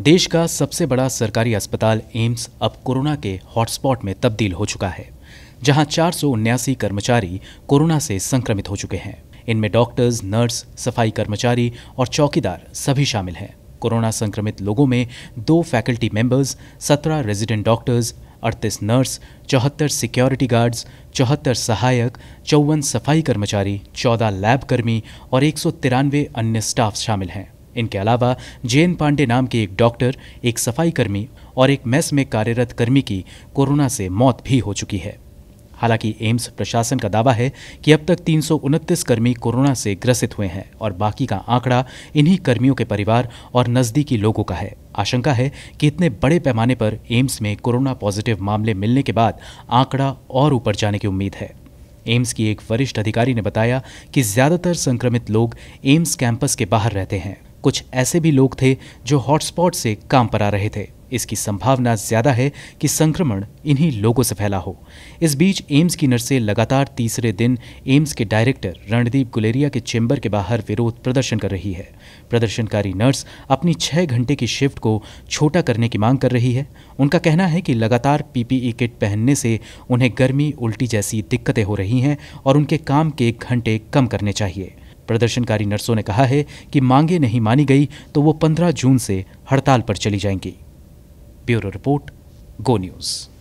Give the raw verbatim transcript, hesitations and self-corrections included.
देश का सबसे बड़ा सरकारी अस्पताल एम्स अब कोरोना के हॉटस्पॉट में तब्दील हो चुका है, जहां चार सौ उन्यासी कर्मचारी कोरोना से संक्रमित हो चुके हैं। इनमें डॉक्टर्स, नर्स, सफाई कर्मचारी और चौकीदार सभी शामिल हैं। कोरोना संक्रमित लोगों में दो फैकल्टी मेंबर्स, सत्रह रेजिडेंट डॉक्टर्स, अड़तीस नर्स, चौहत्तर सिक्योरिटी गार्ड्स, चौहत्तर सहायक, चौवन सफाई कर्मचारी, चौदह लैब कर्मी और एक सौ तिरानवे अन्य स्टाफ शामिल हैं। इनके अलावा जे एन पांडे नाम के एक डॉक्टर, एक सफाई कर्मी और एक मेस में कार्यरत कर्मी की कोरोना से मौत भी हो चुकी है। हालांकि एम्स प्रशासन का दावा है कि अब तक तीन सौ उनतीस कर्मी कोरोना से ग्रसित हुए हैं और बाकी का आंकड़ा इन्हीं कर्मियों के परिवार और नज़दीकी लोगों का है। आशंका है कि इतने बड़े पैमाने पर एम्स में कोरोना पॉजिटिव मामले मिलने के बाद आंकड़ा और ऊपर जाने की उम्मीद है। एम्स की एक वरिष्ठ अधिकारी ने बताया कि ज़्यादातर संक्रमित लोग एम्स कैंपस के बाहर रहते हैं। कुछ ऐसे भी लोग थे जो हॉटस्पॉट से काम पर आ रहे थे। इसकी संभावना ज़्यादा है कि संक्रमण इन्हीं लोगों से फैला हो। इस बीच एम्स की नर्सें लगातार तीसरे दिन एम्स के डायरेक्टर रणदीप गुलेरिया के चेंबर के बाहर विरोध प्रदर्शन कर रही है। प्रदर्शनकारी नर्स अपनी छः घंटे की शिफ्ट को छोटा करने की मांग कर रही है। उनका कहना है कि लगातार पीपीई किट पहनने से उन्हें गर्मी, उल्टी जैसी दिक्कतें हो रही हैं और उनके काम के घंटे कम करने चाहिए। प्रदर्शनकारी नर्सों ने कहा है कि मांगे नहीं मानी गई तो वो पंद्रह जून से हड़ताल पर चली जाएंगी। Bureau report, Go news.